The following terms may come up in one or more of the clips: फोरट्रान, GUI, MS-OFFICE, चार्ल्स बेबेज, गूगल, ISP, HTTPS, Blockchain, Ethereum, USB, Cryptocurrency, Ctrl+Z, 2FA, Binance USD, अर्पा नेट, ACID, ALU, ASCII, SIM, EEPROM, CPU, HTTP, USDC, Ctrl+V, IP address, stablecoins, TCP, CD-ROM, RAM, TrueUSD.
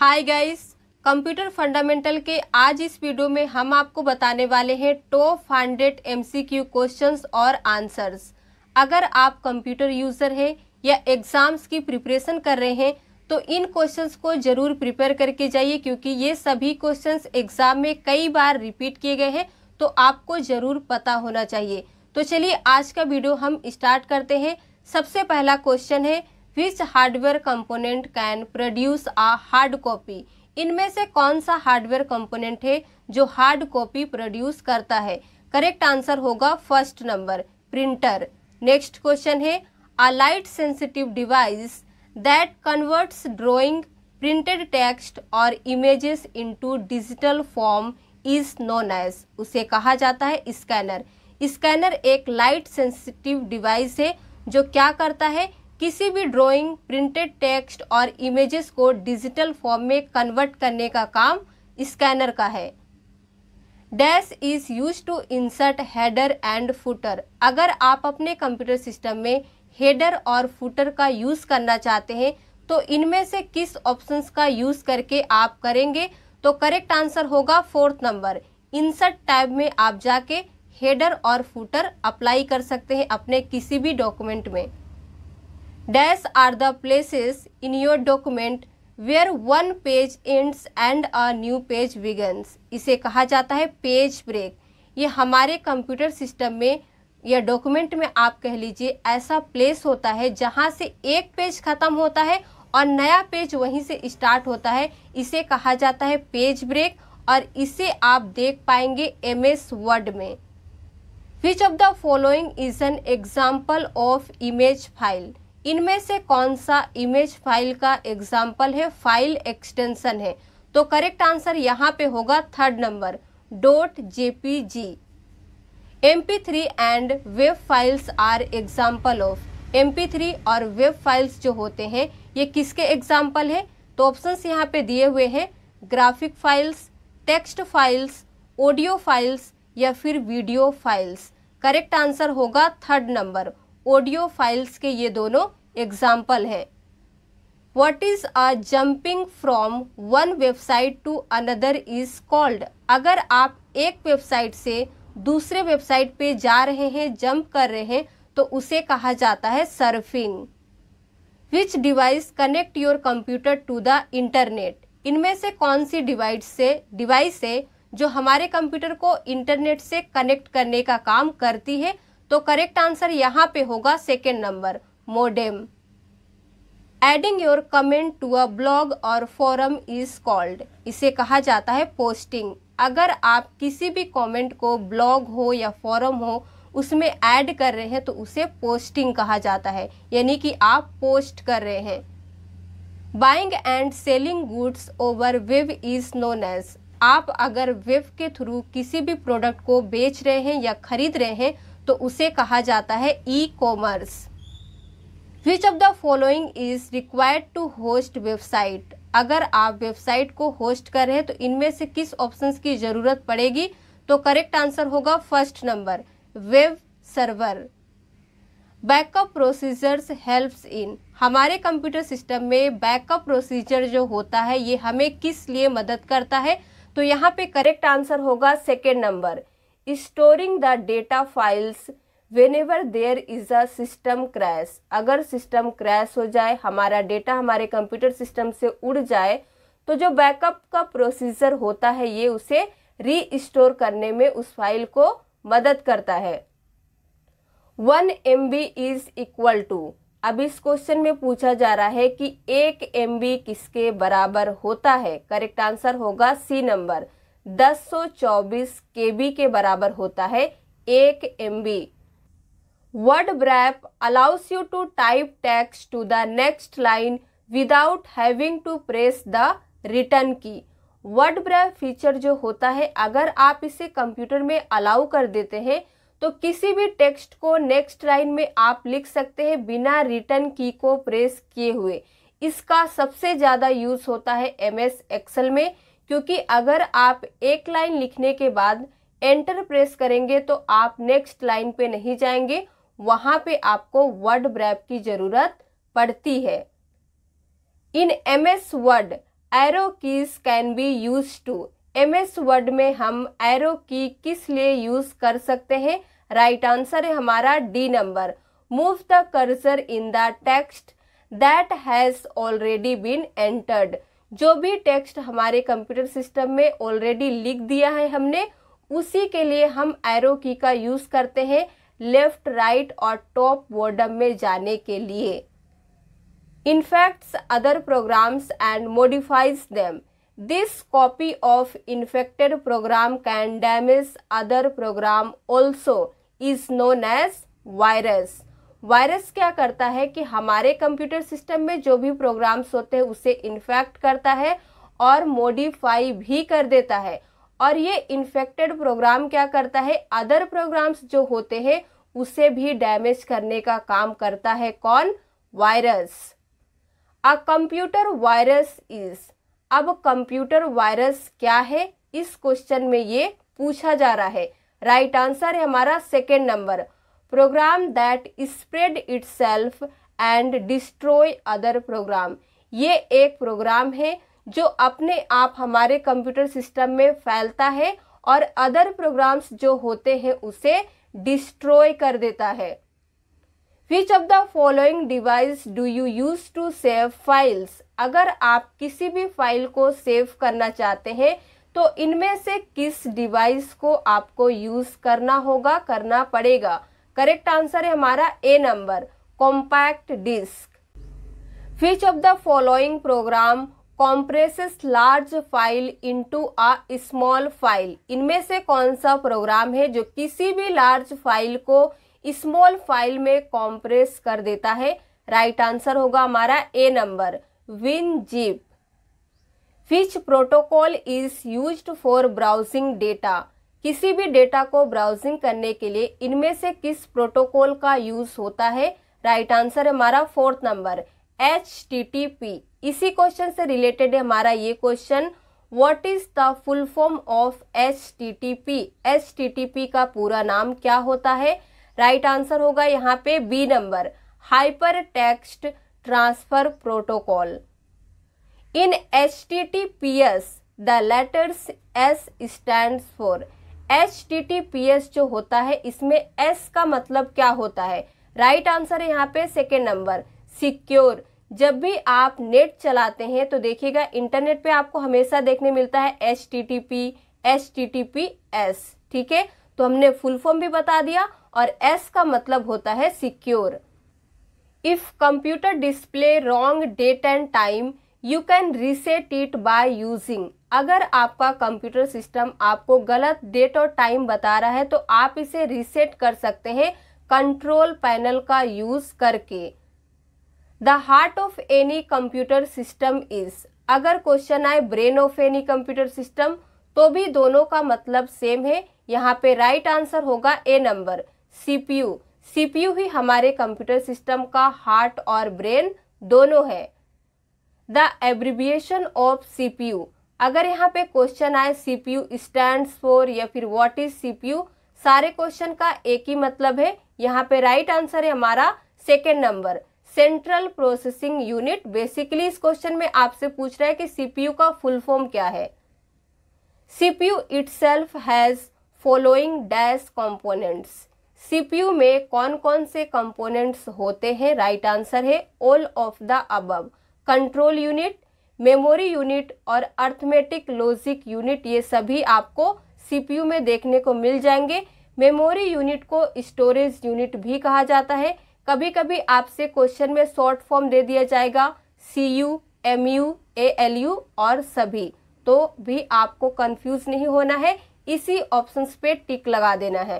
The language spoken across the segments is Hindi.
हाय गाइस, कंप्यूटर फंडामेंटल के आज इस वीडियो में हम आपको बताने वाले हैं टॉप 100 MCQ क्वेश्चंस और आंसर्स। अगर आप कंप्यूटर यूज़र हैं या एग्ज़ाम्स की प्रिपरेशन कर रहे हैं तो इन क्वेश्चंस को ज़रूर प्रिपेयर करके जाइए, क्योंकि ये सभी क्वेश्चंस एग्ज़ाम में कई बार रिपीट किए गए हैं तो आपको ज़रूर पता होना चाहिए। तो चलिए आज का वीडियो हम स्टार्ट करते हैं। सबसे पहला क्वेश्चन है, Which hardware component can produce a hard copy? इनमें से कौन सा हार्डवेयर कंपोनेंट है जो हार्ड कॉपी प्रोड्यूस करता है? करेक्ट आंसर होगा first number printer. Next question है, A light sensitive device that converts drawing, printed text or images into digital form is known as, उसे कहा जाता है स्कैनर। स्कैनर एक लाइट सेंसिटिव डिवाइस है जो क्या करता है, किसी भी ड्राइंग, प्रिंटेड टेक्स्ट और इमेजेस को डिजिटल फॉर्म में कन्वर्ट करने का काम स्कैनर का है। Dash is used to insert header and footer. अगर आप अपने कंप्यूटर सिस्टम में हेडर और फुटर का यूज़ करना चाहते हैं तो इनमें से किस ऑप्शंस का यूज़ करके आप करेंगे? तो करेक्ट आंसर होगा फोर्थ नंबर इंसर्ट टैब में आप जाके हेडर और फुटर अप्लाई कर सकते हैं अपने किसी भी डॉक्यूमेंट में। Dash are the places in your document where one page ends and a new page begins. इसे कहा जाता है पेज ब्रेक। ये हमारे कंप्यूटर सिस्टम में या डॉक्यूमेंट में आप कह लीजिए ऐसा प्लेस होता है जहाँ से एक पेज ख़त्म होता है और नया पेज वहीं से स्टार्ट होता है। इसे कहा जाता है पेज ब्रेक और इसे आप देख पाएंगे MS Word में। Which of the following is an example of image file? इनमें से कौन सा इमेज फाइल का एग्जाम्पल है, फाइल एक्सटेंशन है? तो करेक्ट आंसर यहाँ पे होगा third number .jpg। MP3 and web files are example of. MP3 और वेब फाइल्स जो होते हैं ये किसके एग्जाम्पल है? तो ऑप्शंस यहाँ पे दिए हुए हैं graphic files, text files, audio files या फिर वीडियो फाइल्स। करेक्ट आंसर होगा थर्ड नंबर ऑडियो फाइल्स के ये दोनों एग्जाम्पल हैं। What is a jumping from one website to another is called. अगर आप एक वेबसाइट से दूसरे वेबसाइट पे जा रहे हैं, जंप कर रहे हैं, तो उसे कहा जाता है surfing. Which device connect your computer to the internet. इनमें से कौन सी डिवाइस है जो हमारे कंप्यूटर को इंटरनेट से कनेक्ट करने का काम करती है? तो करेक्ट आंसर यहाँ पे होगा second number modem. Adding your comment to a blog और फोरम इज कॉल्ड। इसे कहा जाता है पोस्टिंग। अगर आप किसी भी कमेंट को ब्लॉग हो या फोरम हो उसमें ऐड कर रहे हैं तो उसे पोस्टिंग कहा जाता है, यानी कि आप पोस्ट कर रहे हैं। Buying and selling goods over web is known as. आप अगर वेब के थ्रू किसी भी प्रोडक्ट को बेच रहे हैं या खरीद रहे हैं तो उसे कहा जाता है e commerce. Which of the following is required to host website. अगर आप वेबसाइट को होस्ट कर रहे हैं तो इनमें से किस ऑप्शंस की जरूरत पड़ेगी? तो करेक्ट आंसर होगा first number web server. Backup procedures helps in. हमारे कंप्यूटर सिस्टम में बैकअप प्रोसीजर जो होता है ये हमें किस लिए मदद करता है? तो यहाँ पे करेक्ट आंसर होगा second number storing the data files whenever there is a system crash. अगर सिस्टम क्रैश हो जाए, हमारा डेटा हमारे कंप्यूटर सिस्टम से उड़ जाए, तो जो बैकअप का प्रोसीजर होता है ये उसे रीस्टोर करने में उस फाइल को मदद करता है। 1 MB इज इक्वल टू। अब इस क्वेश्चन में पूछा जा रहा है कि 1 MB किसके बराबर होता है? करेक्ट आंसर होगा सी नंबर 1024 KB के बराबर होता है 1 MB। Word wrap allows you to type text to the next line without having to press the return key. Word wrap feature जो होता है अगर आप इसे कंप्यूटर में अलाउ कर देते हैं तो किसी भी टेक्स्ट को नेक्स्ट लाइन में आप लिख सकते हैं बिना रिटर्न की को प्रेस किए हुए। इसका सबसे ज़्यादा यूज़ होता है MS Excel में, क्योंकि अगर आप एक लाइन लिखने के बाद एंटर प्रेस करेंगे तो आप नेक्स्ट लाइन पे नहीं जाएंगे, वहाँ पे आपको वर्ड ब्रैप की ज़रूरत पड़ती है। In MS Word arrow keys can be use to, MS word में हम एरो की किस लिए यूज कर सकते हैं? राइट आंसर है हमारा D number, move the cursor in the text that has already been entered. जो भी टेक्स्ट हमारे कंप्यूटर सिस्टम में ऑलरेडी लिख दिया है हमने, उसी के लिए हम एरो की का यूज करते हैं लेफ्ट राइट और टॉप बॉटम में जाने के लिए। In facts, other programs and modifies them. This copy of infected program can damage other program also is known as virus. Virus क्या करता है कि हमारे कंप्यूटर सिस्टम में जो भी प्रोग्राम्स होते हैं उसे इन्फेक्ट करता है और मॉडिफाई भी कर देता है, और ये इन्फेक्टेड प्रोग्राम क्या करता है, अदर प्रोग्राम्स जो होते हैं उसे भी डैमेज करने का काम करता है। कौन? Virus. A computer virus is, अब कंप्यूटर वायरस क्या है इस क्वेश्चन में ये पूछा जा रहा है। राइट आंसर है हमारा second number, program that spread itself and destroy other program. ये एक प्रोग्राम है जो अपने आप हमारे कंप्यूटर सिस्टम में फैलता है और अदर प्रोग्राम्स जो होते हैं उसे डिस्ट्रॉय कर देता है। Which of the following device do you use to save files? अगर आप किसी भी फाइल को सेव करना चाहते हैं तो इनमें से किस डिवाइस को आपको यूज करना होगा, करना पड़ेगा। करेक्ट आंसर है हमारा A number, compact disc. Which of the following program compresses large file into a small file? इनमें से कौन सा प्रोग्राम है जो किसी भी लार्ज फाइल को स्मॉल फाइल में कॉम्प्रेस कर देता है? राइट आंसर होगा हमारा A number, WinZip. Which protocol is used for browsing data? किसी भी डेटा को ब्राउजिंग करने के लिए इनमें से किस प्रोटोकॉल का यूज होता है? राइट आंसर है हमारा फोर्थ नंबर, HTTP। इसी क्वेश्चन से रिलेटेड है हमारा ये question, what is the full form of HTTP? HTTP का पूरा नाम क्या होता है? राइट आंसर होगा यहाँ पे B number, hyper text transfer protocol. In HTTPS the letters S stands for, HTTPS जो होता है इसमें S का मतलब क्या होता है? राइट आंसर है यहाँ पे सेकेंड नंबर, सिक्योर। जब भी आप नेट चलाते हैं तो देखिएगा इंटरनेट पे आपको हमेशा देखने मिलता है HTTP HTTPS, ठीक है। तो हमने फुल फॉर्म भी बता दिया और S का मतलब होता है secure. If computer display wrong date and time you can reset it by using. अगर आपका कंप्यूटर सिस्टम आपको गलत डेट और टाइम बता रहा है तो आप इसे रीसेट कर सकते हैं कंट्रोल पैनल का यूज करके। The heart of any computer system is, अगर क्वेश्चन आए brain of any computer system तो भी दोनों का मतलब सेम है। यहाँ पे राइट आंसर होगा ए नंबर, CPU। CPU ही हमारे कंप्यूटर सिस्टम का हार्ट और ब्रेन दोनों है। द एब्रिविएशन ऑफ CPU, अगर यहाँ पे क्वेश्चन आए CPU स्टैंड्स फॉर या फिर व्हाट इज CPU, सारे क्वेश्चन का एक ही मतलब है। यहाँ पे राइट आंसर है हमारा second number, central processing unit. Basically इस क्वेश्चन में आपसे पूछ रहा है कि CPU का फुल फॉर्म क्या है। CPU itself has following dash components, CPU में कौन कौन से components होते हैं? राइट आंसर है all of the above, control unit, memory unit और अर्थमेटिक लॉजिक यूनिट, ये सभी आपको CPU में देखने को मिल जाएंगे। मेमोरी यूनिट को स्टोरेज यूनिट भी कहा जाता है। कभी कभी आपसे क्वेश्चन में शॉर्ट फॉर्म दे दिया जाएगा CU, MU, ALU और सभी, तो भी आपको कंफ्यूज नहीं होना है, इसी ऑप्शंस पे टिक लगा देना है।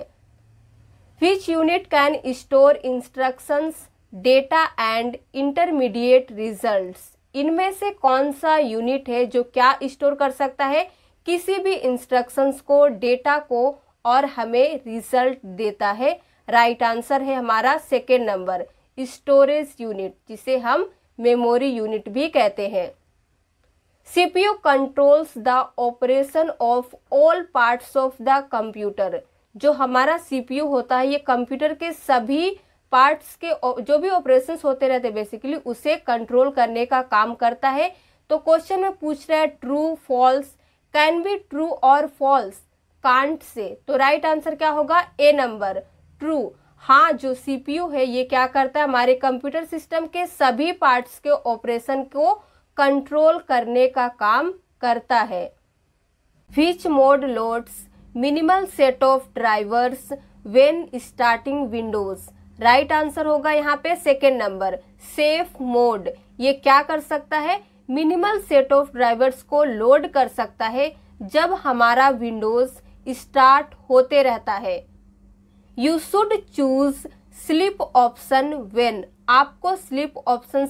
Which unit can store instructions data and intermediate results, इनमें से कौन सा यूनिट है जो क्या स्टोर कर सकता है? किसी भी इंस्ट्रक्शंस को, डेटा को और हमें रिजल्ट देता है। राइट आंसर है हमारा सेकेंड नंबर, स्टोरेज यूनिट, जिसे हम मेमोरी यूनिट भी कहते हैं। CPU controls the operation of all parts of the computer, जो हमारा CPU होता है ये कंप्यूटर के सभी पार्ट्स के जो भी ऑपरेशंस होते रहते हैं बेसिकली उसे कंट्रोल करने का काम करता है। तो क्वेश्चन में पूछ रहा है true false, can be true और फॉल्स कांट से, तो राइट आंसर क्या होगा ए नंबर ट्रू। हाँ, जो सीपीयू है ये क्या करता है, हमारे कंप्यूटर सिस्टम के सभी पार्ट्स के ऑपरेशन को कंट्रोल करने का काम करता है। Which mode loads minimal set of drivers when starting Windows, right answer होगा यहाँ पे सेकेंड नंबर सेफ मोड। ये क्या कर सकता है, मिनिमल सेट ऑफ ड्राइवर्स को लोड कर सकता है जब हमारा विंडोज स्टार्ट होते रहता है। You should choose sleep option when, आपको स्लीप ऑप्शन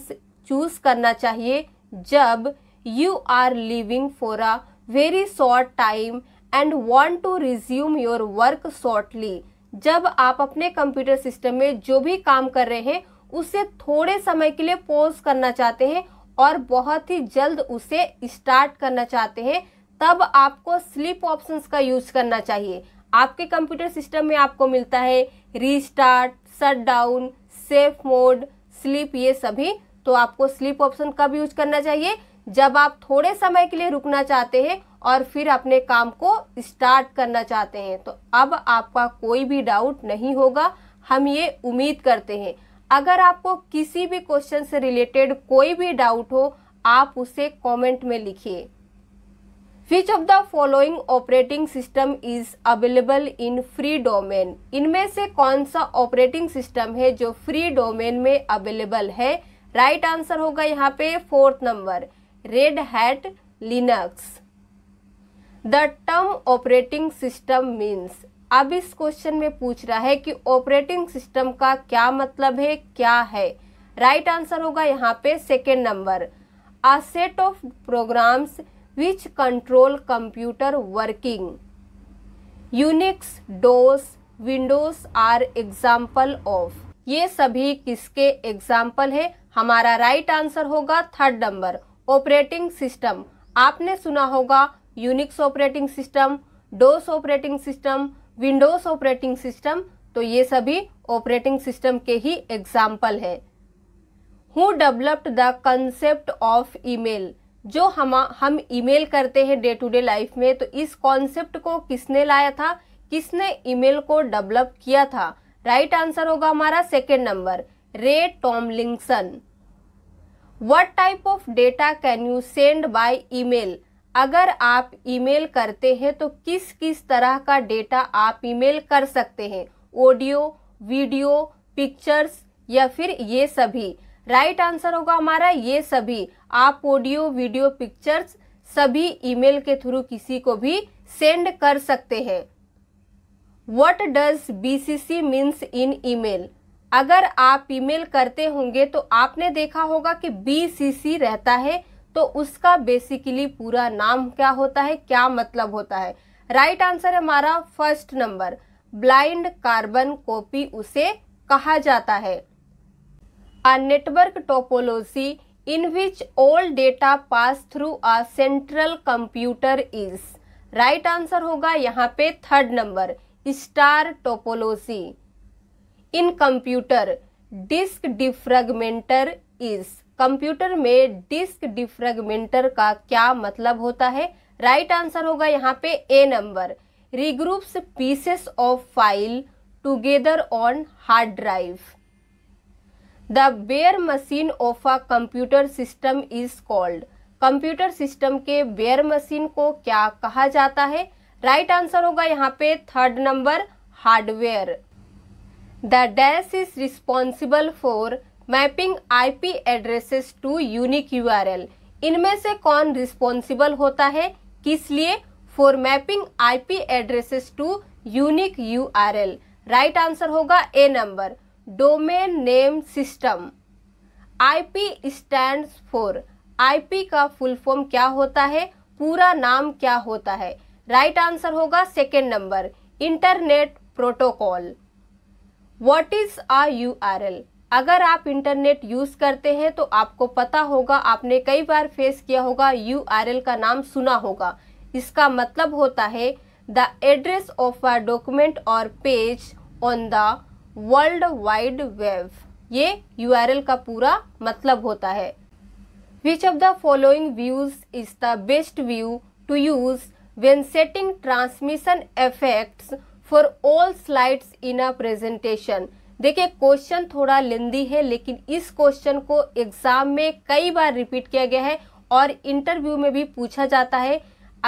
चूज करना चाहिए जब you are living for a very short time and want to resume your work shortly, जब आप अपने कंप्यूटर सिस्टम में जो भी काम कर रहे हैं उसे थोड़े समय के लिए पॉज करना चाहते हैं और बहुत ही जल्द उसे स्टार्ट करना चाहते हैं, तब आपको स्लीप ऑप्शंस का यूज करना चाहिए। आपके कंप्यूटर सिस्टम में आपको मिलता है restart, shutdown, safe mode, sleep, ये सभी। तो आपको स्लीप ऑप्शन कब यूज करना चाहिए, जब आप थोड़े समय के लिए रुकना चाहते हैं और फिर अपने काम को स्टार्ट करना चाहते हैं। तो अब आपका कोई भी डाउट नहीं होगा, हम ये उम्मीद करते हैं। अगर आपको किसी भी क्वेश्चन से रिलेटेड कोई भी डाउट हो, आप उसे कमेंट में लिखिए। Which of the following operating system is available in free domain, इनमें से कौन सा ऑपरेटिंग सिस्टम है जो फ्री डोमेन में अवेलेबल है, राइट आंसर होगा यहाँ पे fourth number Red Hat Linux. The term operating system means, अब इस क्वेश्चन में पूछ रहा है कि ऑपरेटिंग सिस्टम का क्या मतलब है, क्या है, राइट आंसर होगा यहाँ पे second number a set of programs which control computer working. Unix, DOS, Windows are example of, ये सभी किसके एग्जाम्पल है, हमारा राइट आंसर होगा थर्ड नंबर ऑपरेटिंग सिस्टम। आपने सुना होगा Unix operating system, DOS operating system, Windows operating system, तो ये सभी ऑपरेटिंग सिस्टम के ही एग्जाम्पल है। Who developed the concept of email, जो हम ईमेल करते हैं डे टू डे लाइफ में, तो इस कॉन्सेप्ट को किसने लाया था, किसने ईमेल को डेवलप किया था, राइट आंसर होगा हमारा second number Ray Tomlinson. What type of data can you send by email, अगर आप ईमेल करते हैं तो किस किस तरह का डेटा आप ईमेल कर सकते हैं, ऑडियो, वीडियो, पिक्चर्स या फिर ये सभी, राइट आंसर होगा हमारा ये सभी। आप ऑडियो, वीडियो, पिक्चर्स सभी ईमेल के थ्रू किसी को भी सेंड कर सकते हैं। What does BCC means in email, अगर आप ईमेल करते होंगे तो आपने देखा होगा कि बीसीसी रहता है, तो उसका बेसिकली पूरा नाम क्या होता है, क्या मतलब होता है, राइट आंसर हमारा first number blind carbon copy उसे कहा जाता है। A network topology in which all data pass through a central computer is, right answer होगा यहाँ पे third number star topology. In computer disk defragmenter is, computer में डिस्क डिफ्रेगमेंटर का क्या मतलब होता है, राइट आंसर होगा यहाँ पे A number regroups pieces of file together on hard drive. The bare machine of a computer system is called, computer system के बेयर मशीन को क्या कहा जाता है, राइट आंसर होगा यहाँ पे third number hardware. The dash is responsible for mapping IP addresses to unique URL, इनमें से कौन रिस्पॉन्सिबल होता है, किस लिए, for mapping IP addresses to unique URL, right answer होगा A number domain name system. IP stands for, IP का फुल फॉर्म क्या होता है, पूरा नाम क्या होता है, राइट आंसर होगा second number internet protocol. What is a URL, अगर आप इंटरनेट यूज़ करते हैं तो आपको पता होगा, आपने कई बार फेस किया होगा, यूआरएल का नाम सुना होगा, इसका मतलब होता है the address of a document और page on the world wide web, ये यूआरएल का पूरा मतलब होता है। Which of the following views is the best view to use when setting transmission effects for all slides in a presentation? देखिए क्वेश्चन थोड़ा लेंदी है, लेकिन इस क्वेश्चन को एग्जाम में कई बार रिपीट किया गया है और इंटरव्यू में भी पूछा जाता है।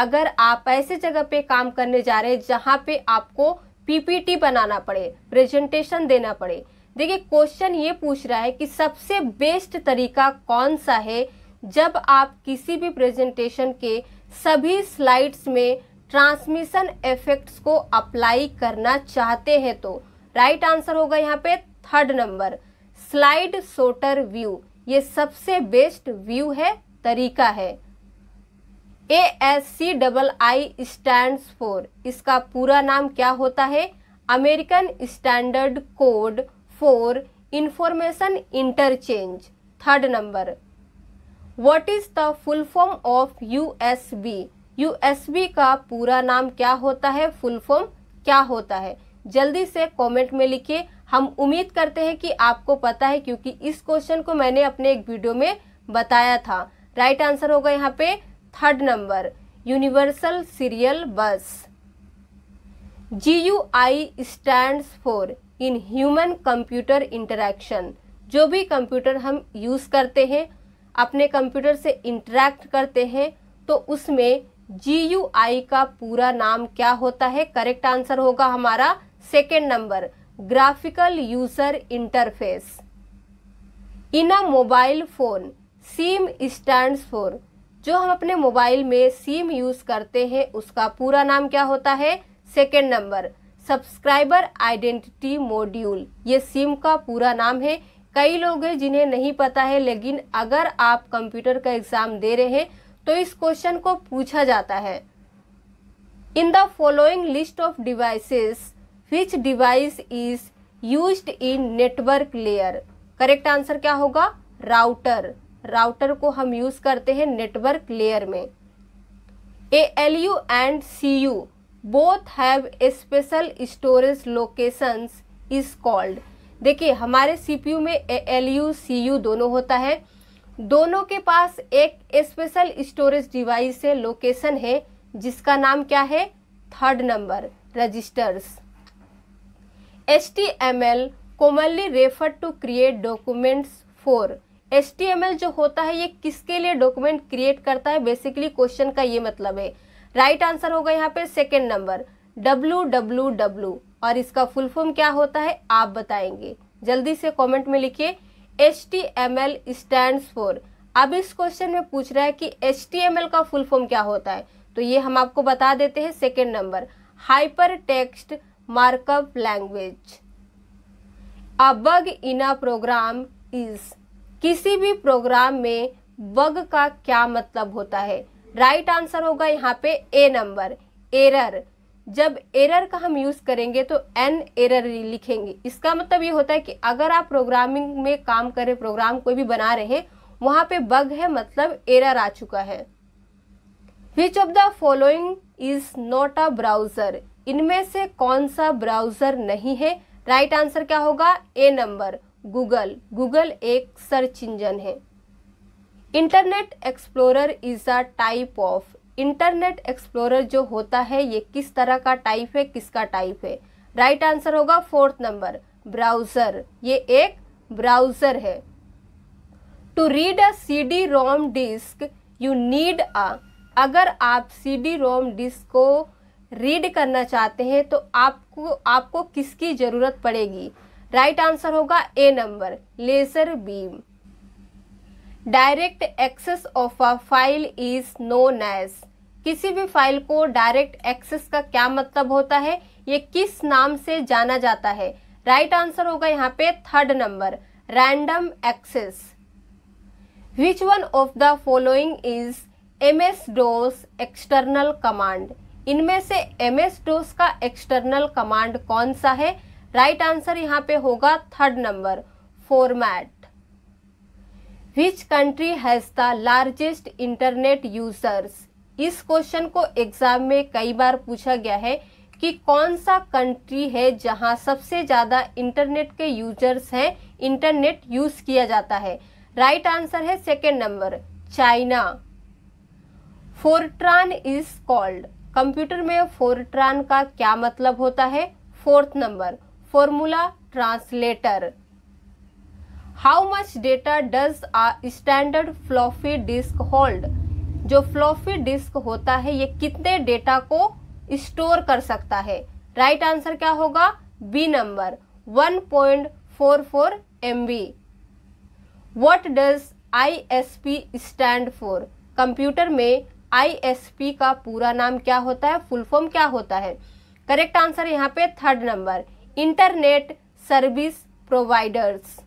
अगर आप ऐसे जगह पे काम करने जा रहे हैं जहाँ पे आपको पीपीटी बनाना पड़े, प्रेजेंटेशन देना पड़े। देखिए क्वेश्चन ये पूछ रहा है कि सबसे बेस्ट तरीका कौन सा है जब आप किसी भी प्रेजेंटेशन के सभी स्लाइड्स में ट्रांसमिशन इफेक्ट्स को अप्लाई करना चाहते हैं। तो राइट आंसर होगा यहाँ पे 3rd number, slide sorter view. ये सबसे बेस्ट व्यू है, तरीका है। ASCII स्टैंड्स फॉर, इसका पूरा नाम क्या होता है? American standard code for information interchange. 3rd number, what is the full form of USB? USB का पूरा नाम क्या होता है, फुल फॉर्म क्या होता है? जल्दी से कमेंट में लिखिए। हम उम्मीद करते हैं कि आपको पता है क्योंकि इस क्वेश्चन को मैंने अपने एक वीडियो में बताया था। राइट आंसर होगा यहाँ पे 3rd number, universal serial bus. GUI stands for in human computer interaction. जो भी कंप्यूटर हम यूज करते हैं, अपने कंप्यूटर से इंटरेक्ट करते हैं, तो उसमें GUI का पूरा नाम क्या होता है? करेक्ट आंसर होगा हमारा 2nd number, graphical user interface. In a mobile phone, SIM stands for, जो हम अपने मोबाइल में सिम यूज करते हैं उसका पूरा नाम क्या होता है? 2nd number, subscriber identity module. ये सिम का पूरा नाम है। कई लोग हैं जिन्हें नहीं पता है, लेकिन अगर आप कंप्यूटर का एग्जाम दे रहे हैं तो इस क्वेश्चन को पूछा जाता है। In the following list of devices, which device is used in network layer? Correct answer क्या होगा? राउटर। राउटर को हम यूज करते हैं नेटवर्क लेयर में। ALU and CU both have special storage locations is called. देखिए हमारे CPU में ALU CU दोनों होता है, दोनों के पास एक स्पेशल स्टोरेज डिवाइस है, लोकेशन है, जिसका नाम क्या है? 3rd number, registers. HTML commonly referred to create documents for. HTML जो होता है ये किसके लिए डॉक्यूमेंट क्रिएट करता है, बेसिकली क्वेश्चन का ये मतलब है। राइट आंसर होगा यहाँ पे 2nd नंबर, www, और इसका फुल फॉर्म क्या होता है आप बताएंगे। जल्दी से कमेंट में लिखिए। HTML स्टैंड्स फॉर, अब इस क्वेश्चन में पूछ रहा है कि HTML का फुल फॉर्म क्या होता है, तो ये हम आपको बता देते हैं। 2nd number, hyper text markup language. A bug in a program is, किसी भी प्रोग्राम में बग का क्या मतलब होता है? राइट आंसर होगा यहाँ पे A नंबर, एरर। जब एरर का हम यूज करेंगे तो एन एरर लिखेंगे। इसका मतलब ये होता है कि अगर आप प्रोग्रामिंग में काम करें, प्रोग्राम कोई भी बना रहे हैं, वहां पे बग है, मतलब एरर आ चुका है। Which of the following is not a browser, इनमें से कौन सा ब्राउजर नहीं है? राइट आंसर क्या होगा? A number, गूगल। गूगल एक सर्च इंजन है। Internet explorer is a type of. Internet explorer जो होता है ये किस तरह का टाइप है, किसका टाइप है? राइट आंसर होगा 4th नंबर, ब्राउजर। ये एक ब्राउजर है। To read a CD-ROM disk you need a, अगर आप CD-ROM डिस्क को रीड करना चाहते हैं तो आपको किसकी जरूरत पड़ेगी? राइट आंसर होगा A number, laser beam. Direct access of a file is known as, किसी भी फाइल को डायरेक्ट एक्सेस का क्या मतलब होता है, ये किस नाम से जाना जाता है? राइट आंसर होगा यहाँ पे 3rd number, random access. Which one of the following is MS-DOS external command, इनमें से MS-DOS का एक्सटर्नल कमांड कौन सा है? राइट आंसर यहाँ पे होगा 3rd number, format. Which country has the largest internet users? इस क्वेश्चन को एग्जाम में कई बार पूछा गया है कि कौन सा कंट्री है जहां सबसे ज्यादा इंटरनेट के यूजर्स हैं, इंटरनेट यूज किया जाता है। राइट आंसर है 2nd number, China. फोरट्रान is called, computer में फोरट्रान का क्या मतलब होता है? Fourth number formula translator. How much data does a standard floppy disk hold, जो फ्लॉपी डिस्क होता है ये कितने डेटा को स्टोर कर सकता है? राइट आंसर क्या होगा? B number 1.44 MB। What does ISP stand for, computer में ISP का पूरा नाम क्या होता है, फुल फॉर्म क्या होता है? करेक्ट आंसर यहाँ पे third number internet service providers.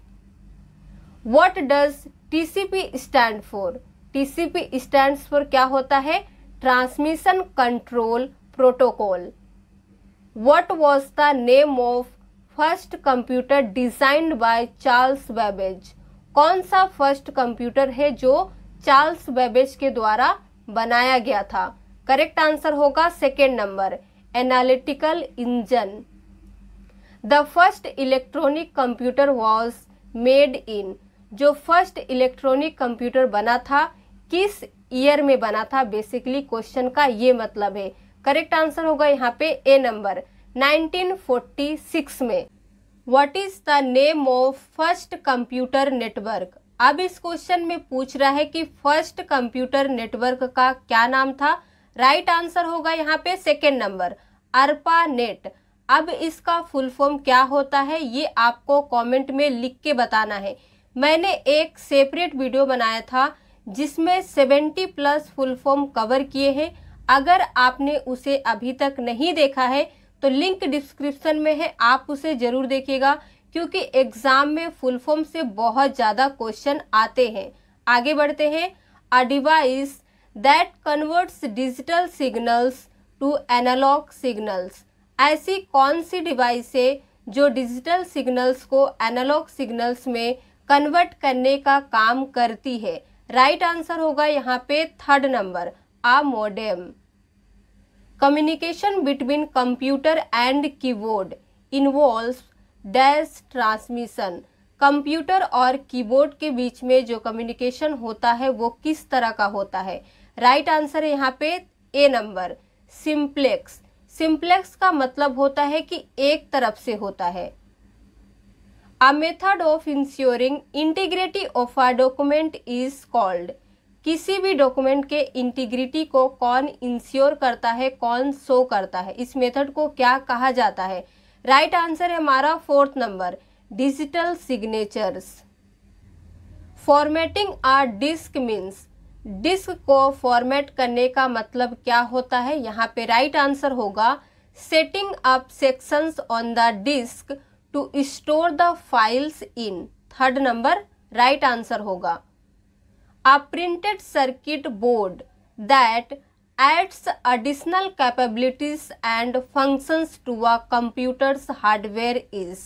What does TCP stand for, TCP stand for क्या होता है? Transmission control protocol. What was the name of first computer designed by चार्ल्स बेबेज, कौन सा फर्स्ट कंप्यूटर है जो चार्ल्स बेबेज के द्वारा बनाया गया था? करेक्ट आंसर होगा second number analytical engine. The first electronic computer was made in, जो फर्स्ट इलेक्ट्रॉनिक कंप्यूटर बना था किस ईयर में बना था, बेसिकली क्वेश्चन का ये मतलब है। करेक्ट आंसर होगा यहाँ पे ए नंबर 1946 में। What is the name of first computer network, अब इस क्वेश्चन में पूछ रहा है कि फर्स्ट कंप्यूटर नेटवर्क का क्या नाम था? राइट आंसर होगा यहाँ पे सेकेंड नंबर अर्पा नेट। अब इसका फुल फॉर्म क्या होता है ये आपको कमेंट में लिख के बताना है। मैंने एक सेपरेट वीडियो बनाया था जिसमें 70+ फुल फॉर्म कवर किए हैं, अगर आपने उसे अभी तक नहीं देखा है तो लिंक डिस्क्रिप्शन में है, आप उसे जरूर देखिएगा क्योंकि एग्जाम में फुल फॉर्म से बहुत ज़्यादा क्वेश्चन आते हैं। आगे बढ़ते हैं। A device that converts digital signals to analog signals, ऐसी कौन सी डिवाइस है जो डिजिटल सिग्नल्स को एनालॉग सिग्नल्स में कन्वर्ट करने का काम करती है? राइट आंसर होगा यहाँ पे third number a modem. Communication between computer and keyboard involves dash transmission, computer और कीबोर्ड के बीच में जो कम्युनिकेशन होता है वो किस तरह का होता है? राइट आंसर यहाँ पे ए नंबर सिंप्लेक्स। सिंप्लेक्स का मतलब होता है कि एक तरफ से होता है। A method of ensuring integrity of a document is called, किसी भी डॉक्यूमेंट के इंटीग्रिटी को कौन इंश्योर करता है, कौन शो करता है, इस मेथड को क्या कहा जाता है? राइट आंसर है हमारा fourth number digital signatures. Formatting a disk means, disk को फॉर्मेट करने का मतलब क्या होता है? यहाँ पे राइट आंसर होगा setting up sections on the disk to store the files in, third number right answer होगा। A printed circuit board that adds additional capabilities and functions to a computer's hardware is,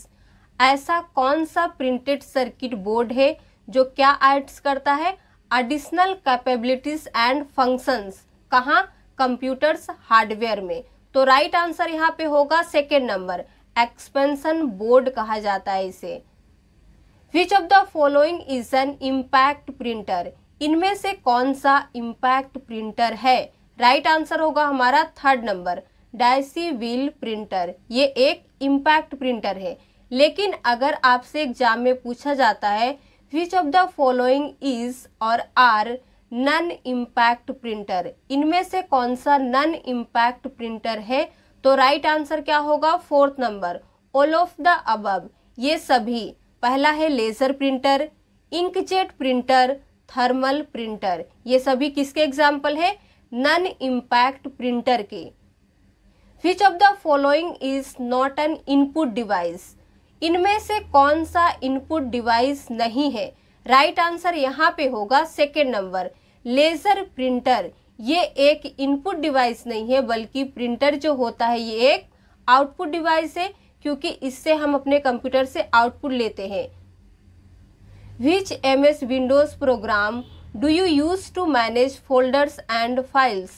ऐसा कौन सा printed circuit board है जो क्या adds करता है additional capabilities and functions, कहाँ? computers hardware में। तो right answer यहाँ पे होगा second number expansion board कहा जाता है इसे। Which of the following is an impact printer, इनमें से कौन सा impact printer है? राइट आंसर होगा हमारा third number daisy wheel printer. ये एक इम्पैक्ट प्रिंटर है, लेकिन अगर आपसे एग्जाम में पूछा जाता है which of the following is और आर नॉन इम्पैक्ट प्रिंटर, इनमें से कौन सा नॉन इम्पैक्ट प्रिंटर है? तो राइट आंसर क्या होगा fourth number all of the above, ये सभी। पहला है laser printer, inkjet printer, thermal printer, ये सभी किसके एग्जाम्पल है? नॉन इम्पैक्ट प्रिंटर के। Which of the following is not an input device, इनमें से कौन सा इनपुट डिवाइस नहीं है? राइट आंसर यहाँ पे होगा सेकेंड नंबर लेजर प्रिंटर। ये एक इनपुट डिवाइस नहीं है, बल्कि प्रिंटर जो होता है ये एक आउटपुट डिवाइस है, क्योंकि इससे हम अपने कंप्यूटर से आउटपुट लेते हैं। Which MS Windows program do you use to manage folders and files,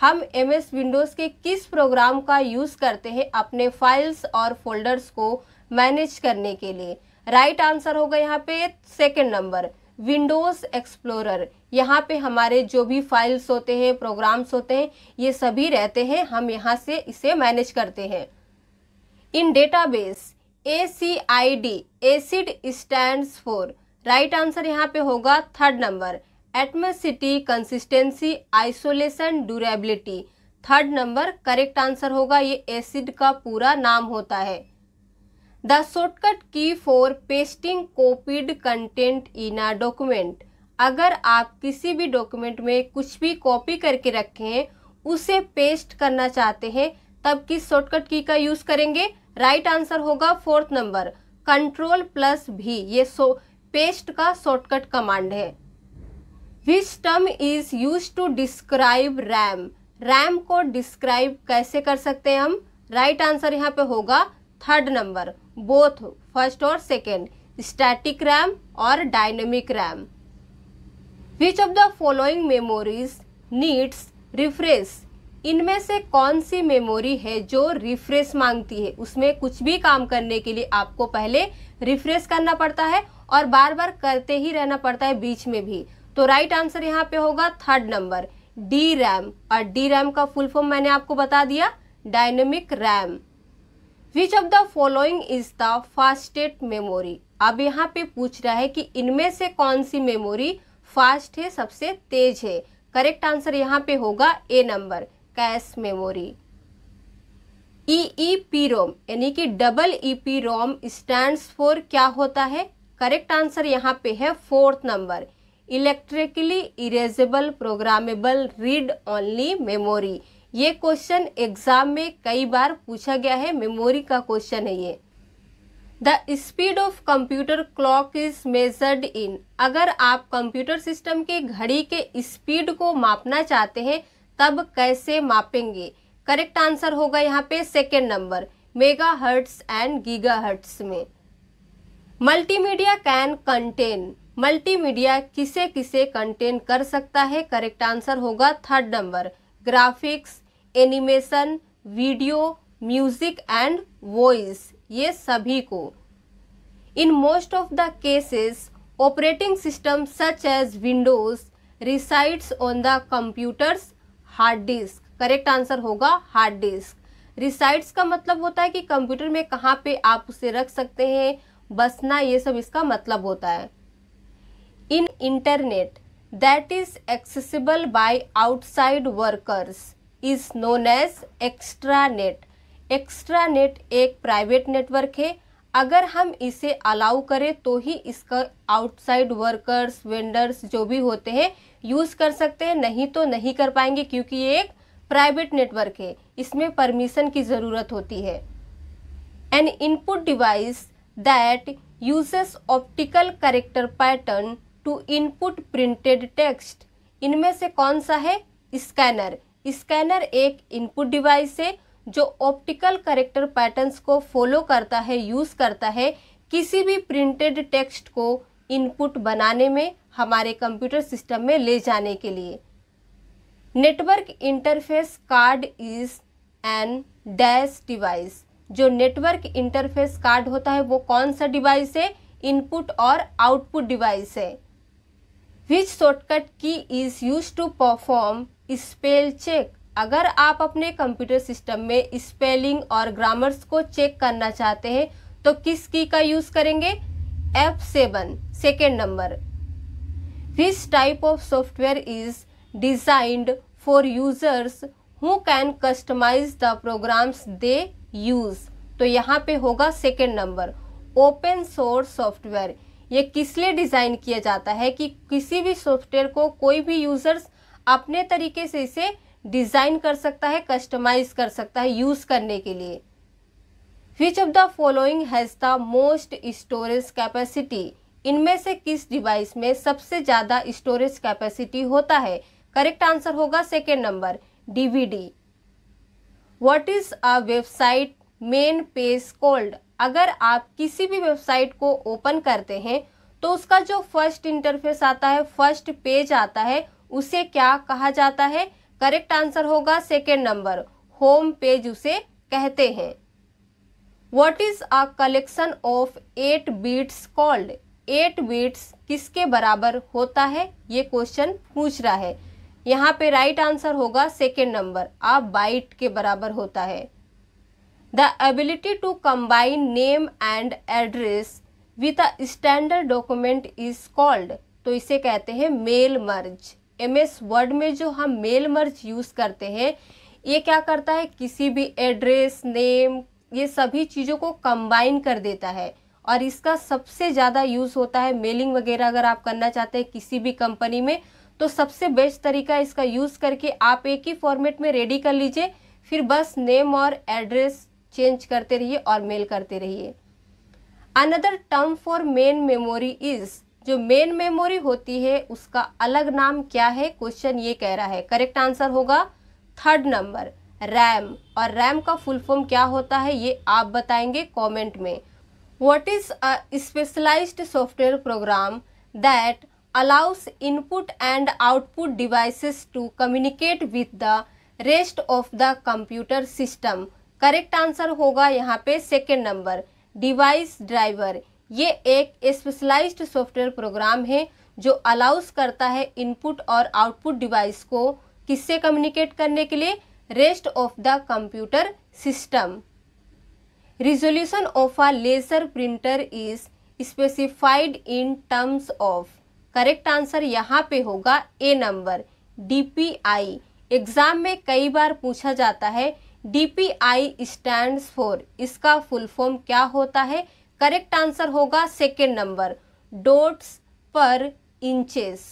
हम MS विंडोज़ के किस प्रोग्राम का यूज़ करते हैं अपने फाइल्स और फोल्डर्स को मैनेज करने के लिए? राइट आंसर होगा यहाँ पे सेकेंड नंबर विंडोज़ एक्सप्लोरर, यहाँ पे हमारे जो भी फाइल्स होते हैं, प्रोग्राम्स होते हैं, ये सभी रहते हैं, हम यहाँ से इसे मैनेज करते हैं। In database ACID, ACID stands for, right answer यहाँ पे होगा third number, atomicity, consistency, isolation, durability, third number correct answer होगा, ये एसिड का पूरा नाम होता है। The shortcut key for pasting copied content in a document, अगर आप किसी भी डॉक्यूमेंट में कुछ भी कॉपी करके रखे हैं उसे पेस्ट करना चाहते हैं तब किस शॉर्टकट की का यूज करेंगे, राइट आंसर होगा फोर्थ नंबर Ctrl+V, ये पेस्ट का शॉर्टकट कमांड है। Which term is used to describe RAM, RAM को डिस्क्राइब कैसे कर सकते हैं हम, राइट आंसर यहाँ पे होगा थर्ड नंबर बोथ, फर्स्ट और सेकेंड, स्टैटिक रैम और dynamic RAM. Which of the following memories needs refresh, इनमें से कौन सी मेमोरी है जो रिफ्रेश मांगती है, उसमें कुछ भी काम करने के लिए आपको पहले रिफ्रेश करना पड़ता है और बार बार करते ही रहना पड़ता है बीच में भी, तो राइट आंसर यहाँ पे होगा थर्ड नंबर डी रैम, और डी रैम का फुल फॉर्म मैंने आपको बता दिया, dynamic RAM. Which of the following is the fastest memory, अब यहाँ पे पूछ रहा है कि इनमें से कौन सी मेमोरी फास्ट है, सबसे तेज है, करेक्ट आंसर यहाँ पे होगा A number cache memory. EEP ROM यानी कि double EP ROM stands for क्या होता है, करेक्ट आंसर यहाँ पे है fourth number electrically erasable programmable read only memory, ये क्वेश्चन एग्जाम में कई बार पूछा गया है, मेमोरी का क्वेश्चन है ये। The speed of computer clock is measured in, अगर आप कंप्यूटर सिस्टम के घड़ी के स्पीड को मापना चाहते हैं तब कैसे मापेंगे, करेक्ट आंसर होगा यहाँ पे second number megahertz and gigahertz में। मल्टीमीडिया कैन कंटेन, मल्टीमीडिया किसे किसे कंटेन कर सकता है, करेक्ट आंसर होगा third number graphics, animation, video, music and voice, ये सभी को। In most of the cases operating system such as Windows resides on the computers hard disk, correct answer होगा हार्ड डिस्क। रिसाइड्स का मतलब होता है कि कंप्यूटर में कहाँ पे आप उसे रख सकते हैं, बसना, ये सब इसका मतलब होता है। In internet that is accessible by outside workers is known as extranet। extranet एक private network है, अगर हम इसे allow करें तो ही इसका outside workers, vendors जो भी होते हैं use कर सकते हैं, नहीं तो नहीं कर पाएंगे क्योंकि ये एक private network है, इसमें permission की ज़रूरत होती है। an input device that uses optical character pattern to input printed text, इनमें से कौन सा है, स्कैनर। स्कैनर एक इनपुट डिवाइस है जो ऑप्टिकल कैरेक्टर पैटर्न्स को फॉलो करता है, यूज करता है किसी भी प्रिंटेड टेक्स्ट को इनपुट बनाने में, हमारे कंप्यूटर सिस्टम में ले जाने के लिए। Network interface card is an dash device, जो नेटवर्क इंटरफेस कार्ड होता है वो कौन सा डिवाइस है, इनपुट और आउटपुट डिवाइस है। Which shortcut key is use to perform spell check, अगर आप अपने कंप्यूटर सिस्टम में स्पेलिंग और ग्रामर्स को चेक करना चाहते हैं तो किस की का यूज करेंगे, F7 second number. Which type of software is designed for users who can customize the programs they use, तो यहाँ पे होगा second number open source software, ये किस लिए डिज़ाइन किया जाता है कि किसी भी सॉफ्टवेयर को कोई भी यूजर्स अपने तरीके से इसे डिज़ाइन कर सकता है, कस्टमाइज कर सकता है यूज़ करने के लिए। Which of the following has the most storage capacity, इनमें से किस डिवाइस में सबसे ज़्यादा स्टोरेज कैपेसिटी होता है, करेक्ट आंसर होगा second number DVD। What is a website main page called, अगर आप किसी भी वेबसाइट को ओपन करते हैं तो उसका जो फर्स्ट इंटरफेस आता है, फर्स्ट पेज आता है, उसे क्या कहा जाता है, करेक्ट आंसर होगा सेकेंड नंबर होम पेज उसे कहते हैं। What is a collection of 8 bits called, 8 bits किसके बराबर होता है, ये क्वेश्चन पूछ रहा है। यहाँ पे राइट आंसर होगा सेकेंड नंबर, आप बाइट के बराबर होता है। The ability to combine name and address with a standard document is called, तो इसे कहते हैं मेल मर्ज। एमएस वर्ड में जो हम मेल मर्ज यूज़ करते हैं, ये क्या करता है, किसी भी एड्रेस, नेम, ये सभी चीज़ों को कंबाइन कर देता है। और इसका सबसे ज़्यादा यूज़ होता है मेलिंग वगैरह अगर आप करना चाहते हैं किसी भी कंपनी में, तो सबसे बेस्ट तरीका इसका यूज़ करके आप एक ही फॉर्मेट में रेडी कर लीजिए, फिर बस नेम और एड्रेस चेंज करते रहिए और मेल करते रहिए। Another term for main memory is, जो मेन मेमोरी होती है उसका अलग नाम क्या है, क्वेश्चन ये कह रहा है। करेक्ट आंसर होगा थर्ड नंबर, रैम। और रैम का फुल फॉर्म क्या होता है ये आप बताएंगे कमेंट में। What is a specialised software program that allows input and output devices to communicate with the rest of the computer system. Correct answer होगा यहाँ पे सेकेंड नंबर, डिवाइस ड्राइवर। ये एक स्पेशलाइज्ड सॉफ्टवेयर प्रोग्राम है जो अलाउस करता है इनपुट और आउटपुट डिवाइस को किससे कम्युनिकेट करने के लिए, rest of the computer system. Resolution of a laser printer is specified in terms of, correct answer यहाँ पे होगा ए नंबर, DPI। एग्जाम में कई बार पूछा जाता है DPI स्टैंड्स फॉर, इसका फुल फॉर्म क्या होता है। करेक्ट आंसर होगा second number, dots per inches.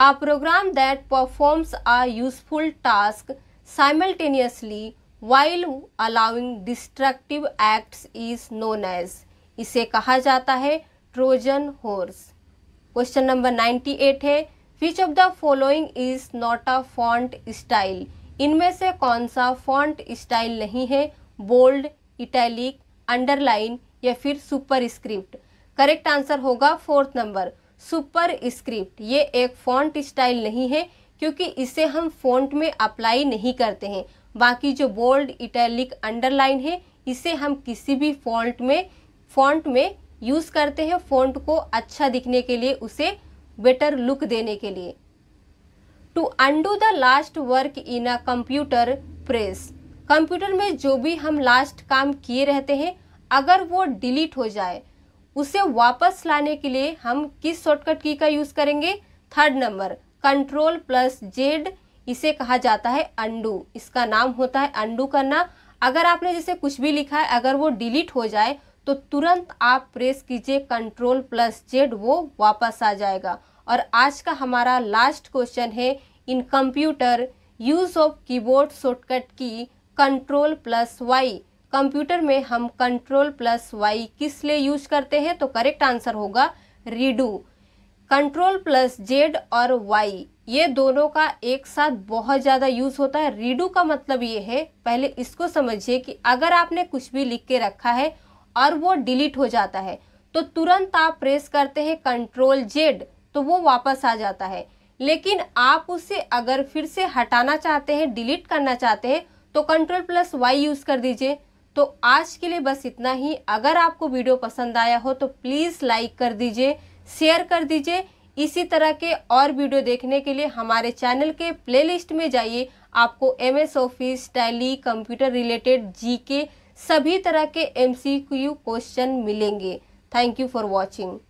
A program that performs a useful task simultaneously while allowing destructive acts is known as, इसे कहा जाता है ट्रोजन हॉर्स। क्वेश्चन नंबर 98 है, which of the following is not a font style, इनमें से कौन सा फॉन्ट स्टाइल नहीं है, बोल्ड, इटैलिक, अंडरलाइन या फिर सुपरस्क्रिप्ट। करेक्ट आंसर होगा फोर्थ नंबर, सुपरस्क्रिप्ट। ये एक फॉन्ट स्टाइल नहीं है क्योंकि इसे हम फॉन्ट में अप्लाई नहीं करते हैं। बाकी जो बोल्ड, इटैलिक, अंडरलाइन है, इसे हम किसी भी फॉन्ट में यूज़ करते हैं, फॉन्ट को अच्छा दिखने के लिए, उसे बेटर लुक देने के लिए। To undo the last work in a computer press, computer में जो भी हम लास्ट काम किए रहते हैं अगर वो डिलीट हो जाए, उसे वापस लाने के लिए हम किस शॉर्टकट की का यूज़ करेंगे, थर्ड नंबर, Ctrl+Z। इसे कहा जाता है अंडू, इसका नाम होता है अंडू करना। अगर आपने जैसे कुछ भी लिखा है अगर वो डिलीट हो जाए तो तुरंत आप प्रेस कीजिए Ctrl+Z, वो वापस आ जाएगा। और आज का हमारा लास्ट क्वेश्चन है, in computer use of keyboard shortcut key Ctrl+Y, computer में हम Ctrl+Y किस लिए यूज करते हैं, तो करेक्ट आंसर होगा रीडू। Ctrl+Z और Y ये दोनों का एक साथ बहुत ज़्यादा यूज़ होता है। रीडू का मतलब ये है, पहले इसको समझिए कि अगर आपने कुछ भी लिख के रखा है और वो डिलीट हो जाता है तो तुरंत आप प्रेस करते हैं Ctrl+Z, तो वो वापस आ जाता है। लेकिन आप उसे अगर फिर से हटाना चाहते हैं, डिलीट करना चाहते हैं, तो Ctrl+Y यूज़ कर दीजिए। तो आज के लिए बस इतना ही। अगर आपको वीडियो पसंद आया हो तो प्लीज़ लाइक कर दीजिए, शेयर कर दीजिए। इसी तरह के और वीडियो देखने के लिए हमारे चैनल के प्लेलिस्ट में जाइए, आपको MS Office, Tally, computer related, GK, सभी तरह के MCQ क्वेश्चन मिलेंगे। Thank you for watching.